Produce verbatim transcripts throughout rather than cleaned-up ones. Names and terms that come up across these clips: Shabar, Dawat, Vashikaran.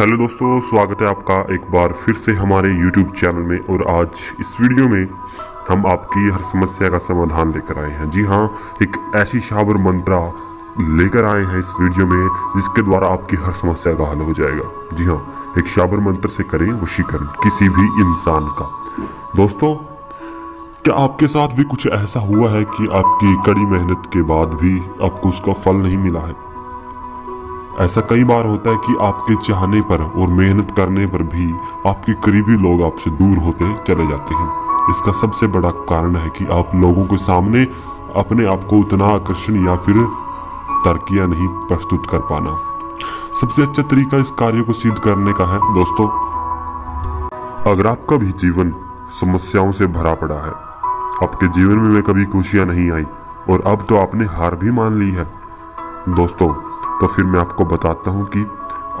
Hello दोस्तों, स्वागत है आपका एक बार फिर से हमारे यूट्यूब चैनल में। और आज इस वीडियो में हम आपकी हर समस्या का समाधान लेकर आए हैं। जी हाँ, एक ऐसी शाबर मंत्रा लेकर आए हैं इस वीडियो में जिसके द्वारा आपकी हर समस्या का हल हो जाएगा। जी हाँ, एक शाबर मंत्र से करें वशीकरण किसी भी इंसान का। दोस्तों, क्या आपके साथ भी कुछ ऐसा हुआ है कि आपकी कड़ी मेहनत के बाद भी आपको उसका फल नहीं मिला है? ऐसा कई बार होता है कि आपके चाहने पर और मेहनत करने पर भी आपके करीबी लोग आपसे दूर होते चले जाते हैं। इसका सबसे बड़ा कारण है कि आप लोगों के सामने अपने आप को उतना आकर्षण या फिर तरक्कियां नहीं प्रस्तुत कर पाना। सबसे अच्छा तरीका इस कार्य को सिद्ध करने का है दोस्तों, अगर आपका भी जीवन समस्याओं से भरा पड़ा है, आपके जीवन में कभी खुशियाँ नहीं आई और अब तो आपने हार भी मान ली है दोस्तों, तो फिर मैं आपको बताता हूं कि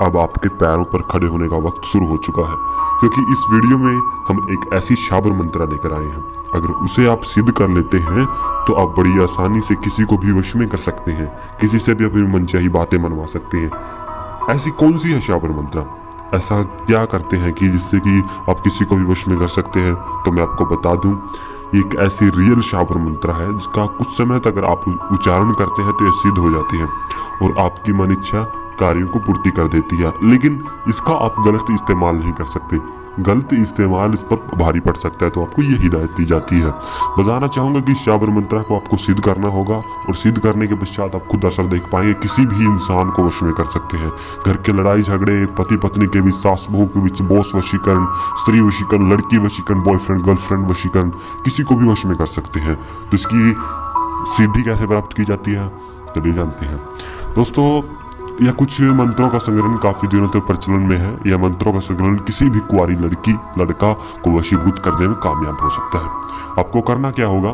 अब आपके पैरों पर खड़े होने का वक्त शुरू हो चुका है। क्योंकि इस वीडियो में हम एक ऐसी शाबर मंत्रा लेकर आए हैं, अगर उसे आप सिद्ध कर लेते हैं तो आप बड़ी आसानी से किसी को भी वश में कर सकते हैं, किसी से भी अपनी मनचाही बातें मनवा सकते हैं। ऐसी कौन सी है शाबर मंत्रा, ऐसा क्या करते हैं कि जिससे कि आप किसी को भी वश में कर सकते हैं? तो मैं आपको बता दूँ, एक ऐसी रियल शाबर मंत्रा है जिसका कुछ समय तक अगर आप उच्चारण करते हैं तो ये सिद्ध हो जाती है और आपकी मन इच्छा कार्यों को पूर्ति कर देती है। लेकिन इसका आप गलत इस्तेमाल नहीं कर सकते, गलत इस्तेमाल इस पर भारी पड़ सकता है, तो आपको ये हिदायत दी जाती है। बताना चाहूँगा कि शाबर मंत्रा को आपको सिद्ध करना होगा और सिद्ध करने के पश्चात आप खुद असर देख पाएंगे, किसी भी इंसान को वश में कर सकते हैं। घर के लड़ाई झगड़े, पति पत्नी के बीच, सास बहू के बीच बॉस वशीकरण, स्त्री वशीकरण, लड़की वशीकरण, बॉयफ्रेंड गर्लफ्रेंड वशीकरण, किसी को भी वश में कर सकते हैं। तो इसकी सिद्धि कैसे प्राप्त की जाती है, चलिए जानते हैं दोस्तों। यह कुछ मंत्रों का संग्रहण काफ़ी दिनों तक प्रचलन में है। यह मंत्रों का संग्रहण किसी भी कुंवारी लड़की लड़का को वशीभूत करने में कामयाब हो सकता है। आपको करना क्या होगा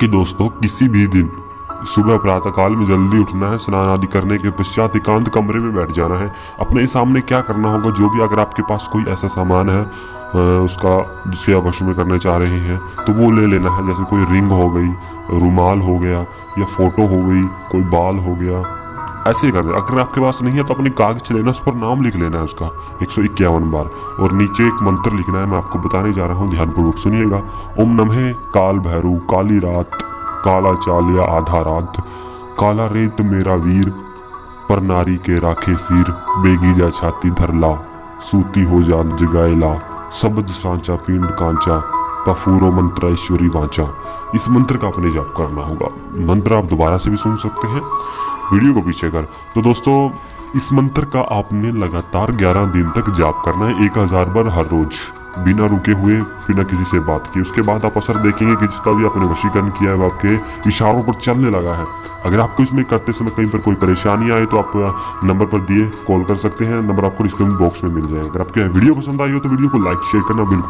कि दोस्तों, किसी भी दिन सुबह प्रातःकाल में जल्दी उठना है, स्नान आदि करने के पश्चात एकांत कमरे में बैठ जाना है। अपने सामने क्या करना होगा, जो भी अगर आपके पास कोई ऐसा सामान है उसका जिससे आप वश में करने चाह रहे हैं तो वो ले लेना है। जैसे कोई रिंग हो गई, रुमाल हो गया, या फोटो हो गई, कोई बाल हो गया, ऐसे करना। अगर आपके पास नहीं है तो अपने कागज लेना, उस पर नाम लिख लेना है उसका एक सौ इक्यावन बार, और नीचे एक मंत्र लिखना है। मैं आपको बताने जा रहा हूँ, ध्यानपूर्वक सुनिएगा। ओम नमः काल भैरू, काली रात, काला चाल या आधा रात, काला रेत मेरा वीर, पर नारी के राखे सिर, बेगीजा छाती धरला, सूती हो जा जगायला, सबद सांचा पिंड कांचा, पफूरो मंत्र ईश्वरी वाचा। इस मंत्र का अपने जाप करना होगा। मंत्र आप दोबारा से भी सुन सकते हैं वीडियो को पीछे कर। तो दोस्तों, इस मंत्र का आपने लगातार ग्यारह दिन तक जाप करना है, एक हज़ार बार हर रोज, बिना रुके हुए, बिना किसी से बात किए। उसके बाद आप असर देखेंगे कि जिसका भी आपने वशीकरण किया है वो आपके इशारों पर चलने लगा है। अगर आपको इसमें करते समय कहीं पर कोई परेशानी आए तो आप नंबर पर दिए कॉल कर सकते हैं। नंबर आपको डिस्क्रिप्शन बॉक्स में मिल जाएगा। अगर आपके वीडियो पसंद आई हो तो वीडियो को लाइक शेयर करना बिल्कुल